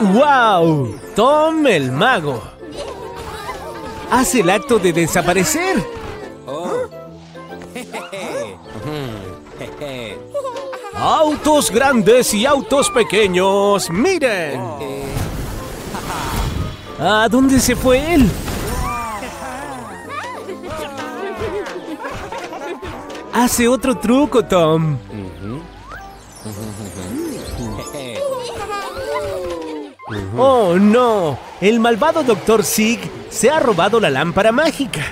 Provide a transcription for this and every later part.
¡Wow! Tom el mago hace el acto de desaparecer. Autos grandes y autos pequeños, miren. ¿A dónde se fue él? Hace otro truco, Tom. Oh, no. El malvado Dr. Zig se ha robado la lámpara mágica.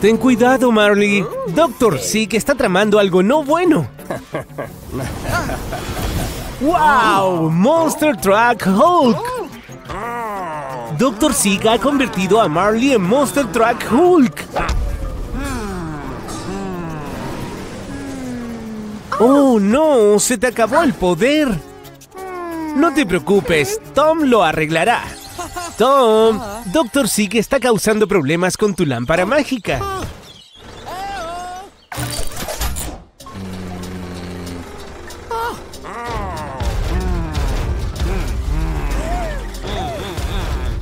Ten cuidado, Marley. Dr. Zig está tramando algo no bueno. ¡Wow! Monster Truck Hulk. Dr. Zig ha convertido a Marley en Monster Truck Hulk. ¡Oh, no! ¡Se te acabó el poder! No te preocupes, Tom lo arreglará. Tom, Dr. Zig está causando problemas con tu lámpara mágica.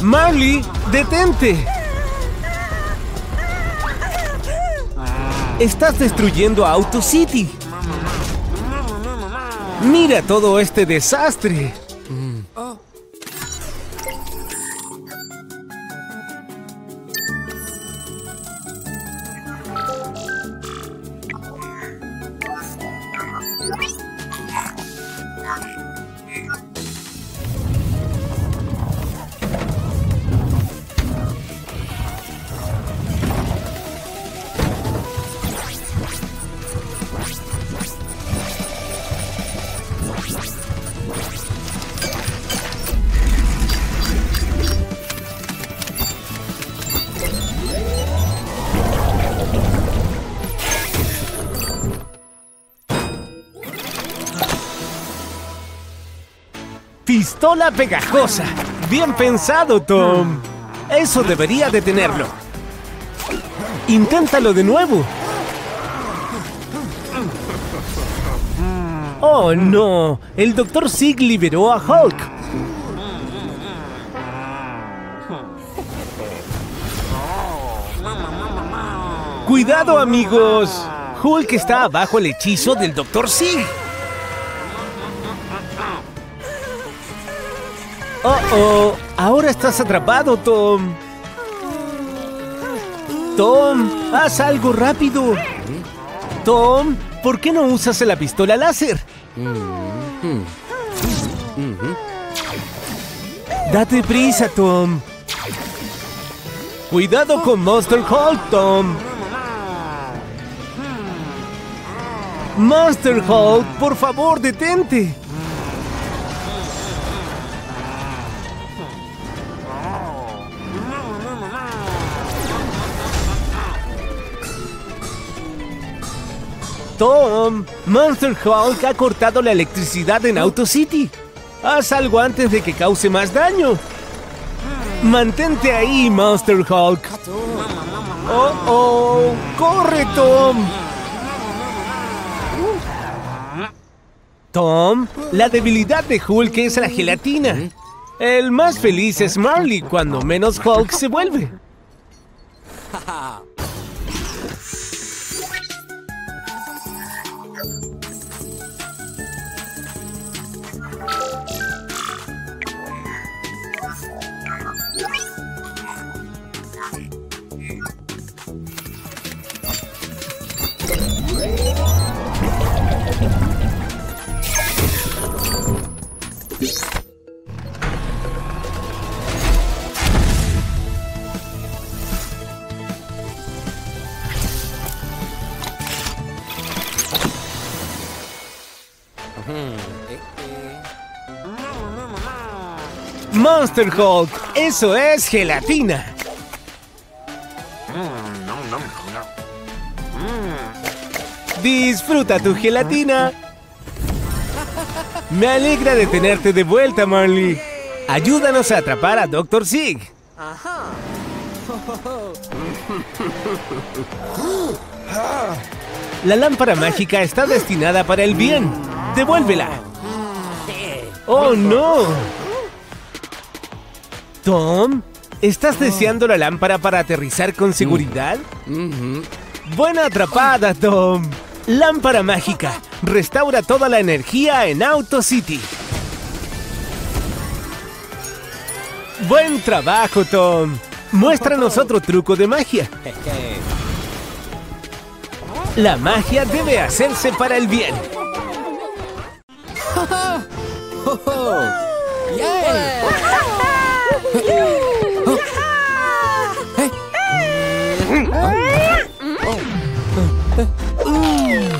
Marley, detente. Estás destruyendo a Auto City. Mira todo este desastre. ¡Pistola pegajosa! ¡Bien pensado, Tom! Eso debería detenerlo. ¡Inténtalo de nuevo! ¡Oh, no! El Dr. Zig liberó a Hulk. ¡Cuidado, amigos! Hulk está bajo el hechizo del Dr. Zig. ¡Oh, oh! Ahora estás atrapado, Tom. Tom, haz algo rápido. Tom, ¿por qué no usas la pistola láser? Date prisa, Tom. Cuidado con Monster Hulk, Tom. Monster Hulk, por favor, detente. Tom, Monster Hulk ha cortado la electricidad en Auto City. Haz algo antes de que cause más daño. Mantente ahí, Monster Hulk. ¡Oh, oh! ¡Corre, Tom! Tom, la debilidad de Hulk es la gelatina. El más feliz es Marley cuando menos Hulk se vuelve. Monster Hulk, eso es gelatina. Disfruta tu gelatina. Me alegra de tenerte de vuelta, Marley. Ayúdanos a atrapar a Dr. Zig. La lámpara mágica está destinada para el bien. Devuélvela. ¡Oh, no! Tom, ¿estás deseando la lámpara para aterrizar con seguridad? Buena atrapada, Tom. Lámpara mágica. Restaura toda la energía en Auto City. Buen trabajo, Tom. Muéstranos otro truco de magia. La magia debe hacerse para el bien.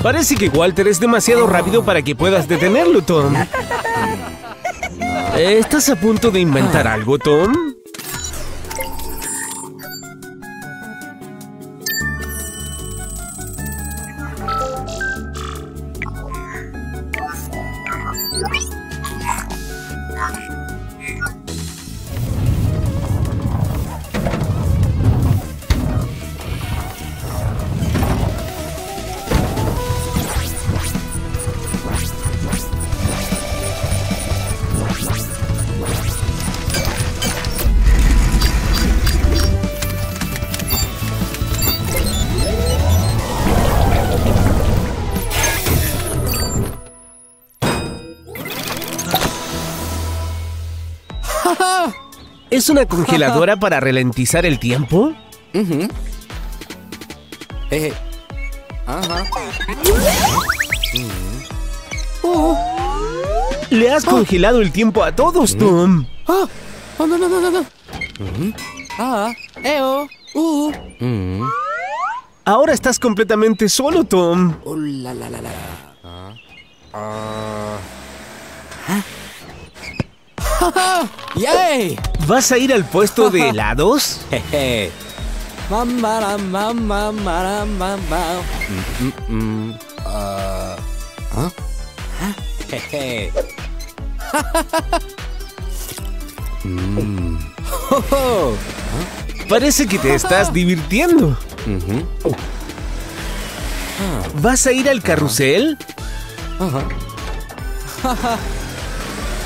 Parece que Walter es demasiado rápido para que puedas detenerlo, Tom. ¿Estás a punto de inventar algo, Tom? ¿Es una congeladora para ralentizar el tiempo? Le has congelado el tiempo a todos, Tom. Ahora estás completamente solo, Tom. ¡Yay! ¿Vas a ir al puesto de helados? Parece que te estás divirtiendo. ¿Vas a ir al carrusel?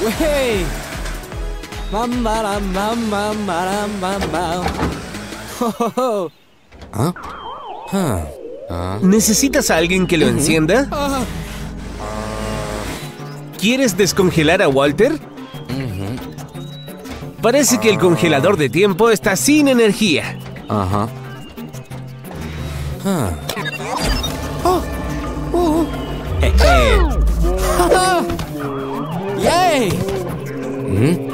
¡Wey! ¿Necesitas a alguien que lo encienda? ¿Quieres descongelar a Walter? Parece que el congelador de tiempo está sin energía.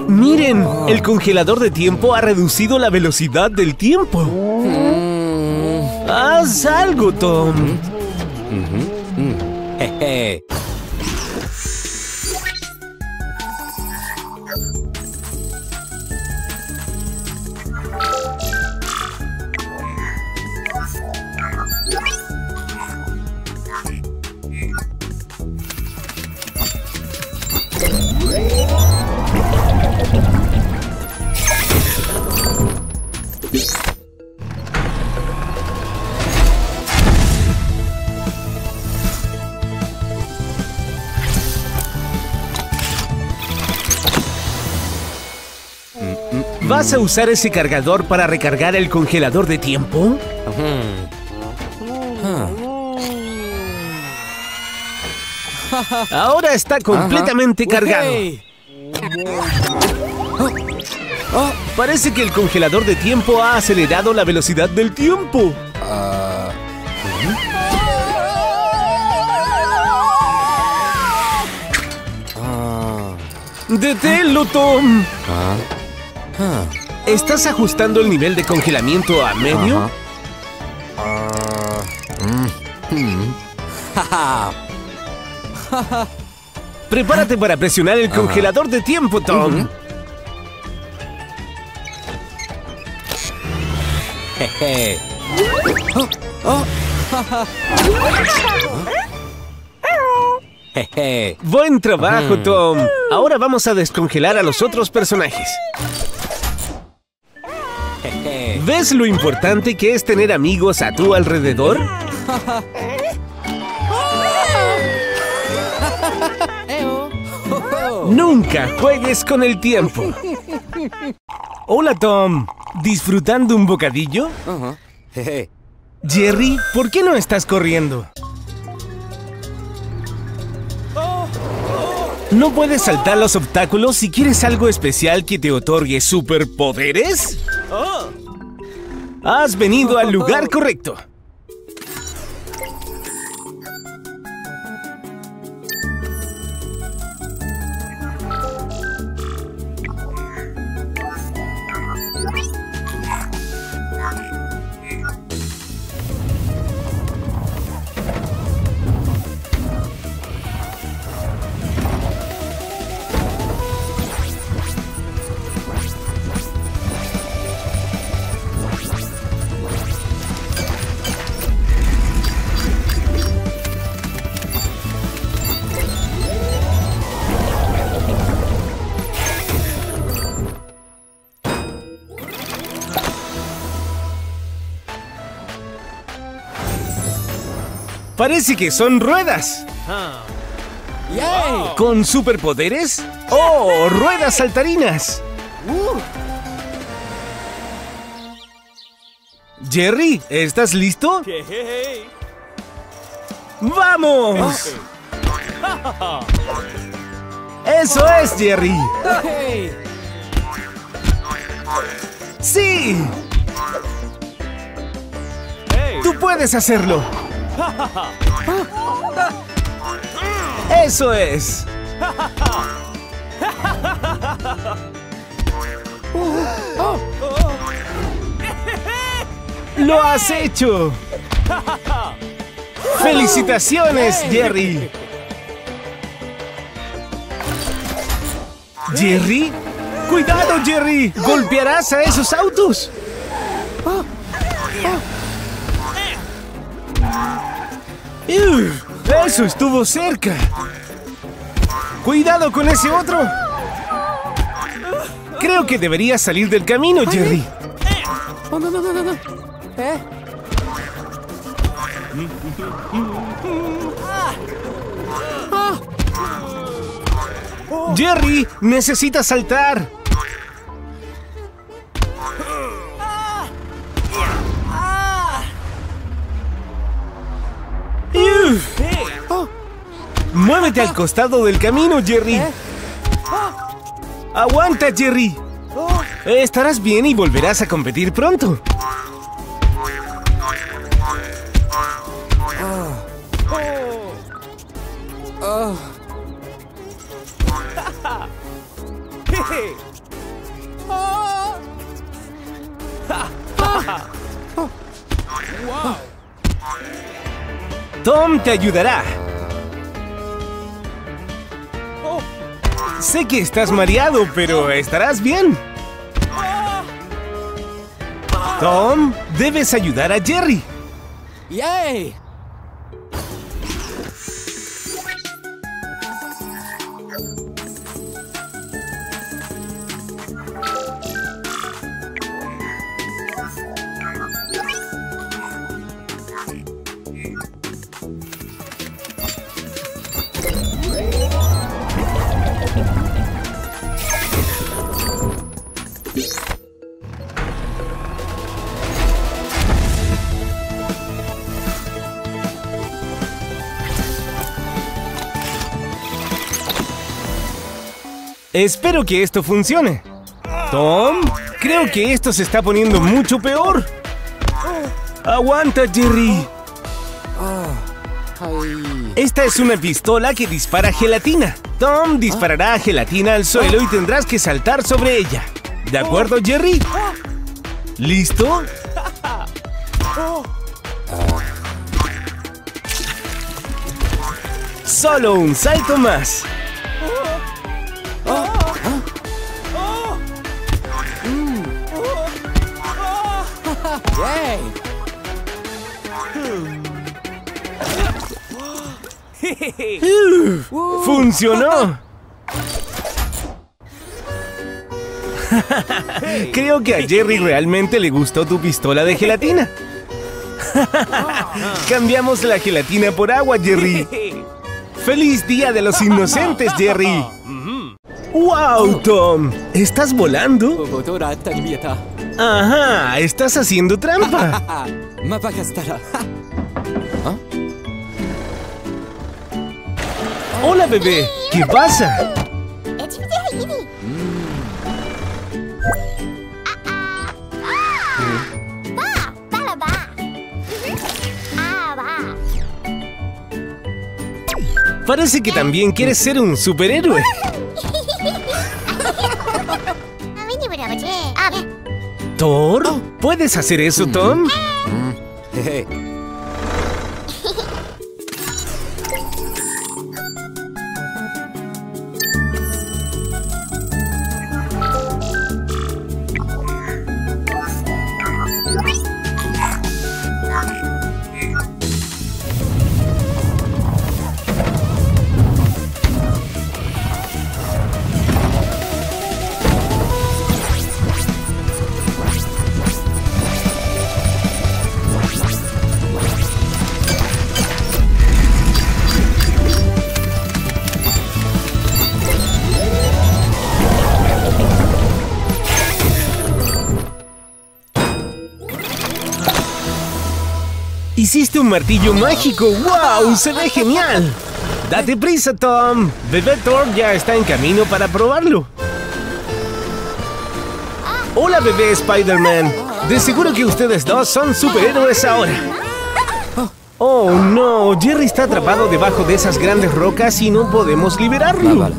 Miren, el congelador de tiempo ha reducido la velocidad del tiempo. Haz algo, Tom. ¿Vas a usar ese cargador para recargar el congelador de tiempo? Ahora está completamente cargado. Parece que el congelador de tiempo ha acelerado la velocidad del tiempo. ¡Deténlo, Tom! ¿Estás ajustando el nivel de congelamiento a medio? Prepárate para presionar el congelador de tiempo, Tom. Buen trabajo, Tom. Ahora vamos a descongelar a los otros personajes. ¿Ves lo importante que es tener amigos a tu alrededor? Nunca juegues con el tiempo. Hola, Tom. ¿Disfrutando un bocadillo? Jeje. Jerry, ¿por qué no estás corriendo? ¿No puedes saltar los obstáculos si quieres algo especial que te otorgue superpoderes? Has venido al lugar correcto. Parece que son ruedas. Wow. ¿Con superpoderes? ¡Oh, ruedas saltarinas! Jerry, ¿estás listo? ¡Vamos! ¡Eso es, Jerry! ¡Sí! ¡Tú puedes hacerlo! ¡Eso es! ¡Lo has hecho! ¡Felicitaciones, Jerry! ¿Jerry? ¡Cuidado, Jerry! ¡Golpearás a esos autos! ¡Uf! ¡Eso estuvo cerca! ¡Cuidado con ese otro! Creo que deberías salir del camino, Jerry. ¡Jerry! ¡Necesitas saltar! ¡Muévete al costado del camino, Jerry! ¡Aguanta, Jerry! Estarás bien y volverás a competir pronto. Tom te ayudará. Sé que estás mareado, pero estarás bien. Tom, debes ayudar a Jerry. ¡Yay! Espero que esto funcione. Tom, creo que esto se está poniendo mucho peor. ¡Aguanta, Jerry! Esta es una pistola que dispara gelatina. Tom disparará gelatina al suelo y tendrás que saltar sobre ella. ¿De acuerdo, Jerry? ¿Listo? Solo un salto más. ¡Funcionó! Creo que a Jerry realmente le gustó tu pistola de gelatina. Cambiamos la gelatina por agua, Jerry. ¡Feliz Día de los Inocentes, Jerry! ¡Wow, Tom! ¿Estás volando? ¡Ajá! ¡Estás haciendo trampa! ¡Hola, bebé! ¿Qué pasa? Parece que también quieres ser un superhéroe. ¿Thor? ¿Puedes hacer eso, Tom? ¡Hiciste un martillo mágico! ¡Wow! ¡Se ve genial! ¡Date prisa, Tom! Bebé Thor ya está en camino para probarlo. ¡Hola, bebé Spider-Man! De seguro que ustedes dos son superhéroes ahora. ¡Oh, no! Jerry está atrapado debajo de esas grandes rocas y no podemos liberarlo.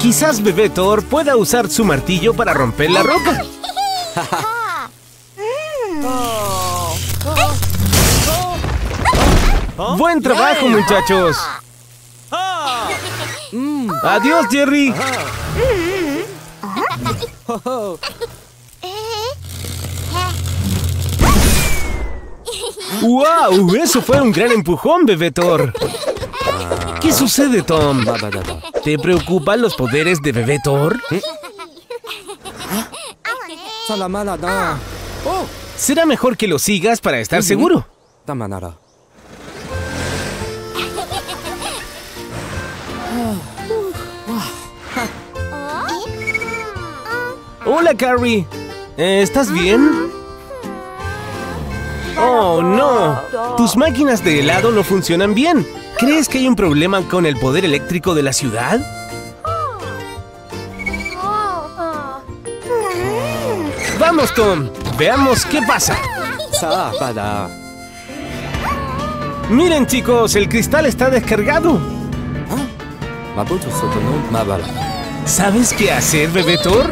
Quizás bebé Thor pueda usar su martillo para romper la roca. ¡Buen trabajo, muchachos! ¡Adiós, Jerry! ¡Wow! ¡Eso fue un gran empujón, bebé Thor! ¿Qué sucede, Tom? ¿Te preocupan los poderes de bebé Thor? Será mejor que lo sigas para estar seguro. Hola, Carrie. ¿Estás bien? ¡Oh, no! Tus máquinas de helado no funcionan bien. ¿Crees que hay un problema con el poder eléctrico de la ciudad? ¡Vamos, Tom! Veamos qué pasa. Miren, chicos, el cristal está descargado. ¿Sabes qué hacer, bebé Thor?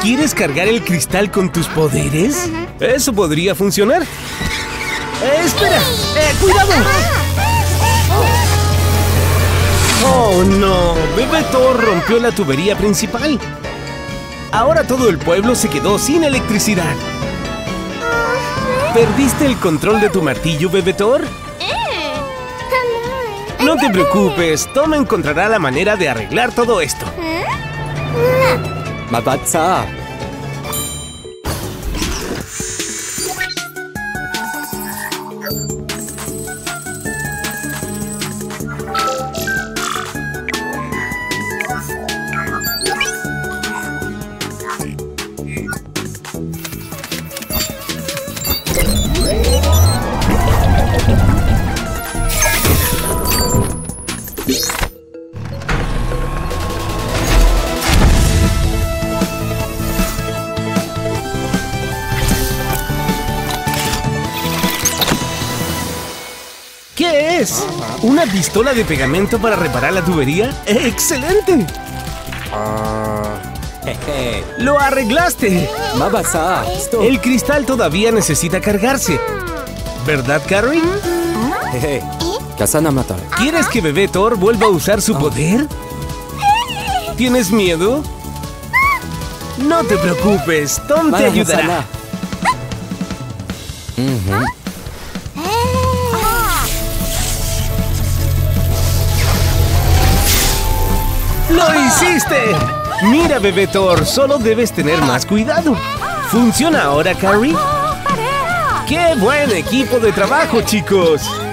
¿Quieres cargar el cristal con tus poderes? Eso podría funcionar. ¡Espera! ¡Cuidado! ¡Oh, no! Bebé Thor rompió la tubería principal. Ahora todo el pueblo se quedó sin electricidad. ¿Perdiste el control de tu martillo, bebé Thor? No te preocupes, Tom encontrará la manera de arreglar todo esto. ¿Una pistola de pegamento para reparar la tubería? ¡Excelente! ¡Lo arreglaste! El cristal todavía necesita cargarse. ¿Verdad, Carrie? ¿Quieres que bebé Thor vuelva a usar su poder? ¿Tienes miedo? No te preocupes, Tom te ayudará. ¡Lo hiciste! Mira, bebé Thor, solo debes tener más cuidado. ¿Funciona ahora, Carrie? ¡Qué buen equipo de trabajo, chicos!